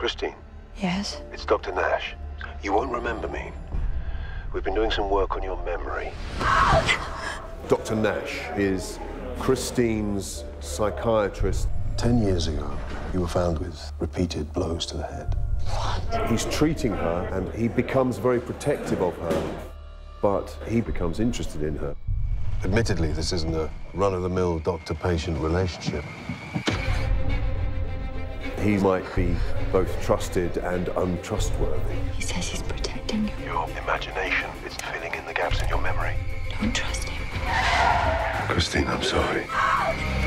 Christine? Yes? It's Dr. Nash. You won't remember me. We've been doing some work on your memory. Dr. Nash is Christine's psychiatrist. 10 years ago, you were found with repeated blows to the head. What? He's treating her, and he becomes very protective of her, but he becomes interested in her. Admittedly, this isn't a run-of-the-mill doctor-patient relationship. He might be both trusted and untrustworthy. He says he's protecting you. Your imagination is filling in the gaps in your memory. Don't trust him. Christine, I'm sorry.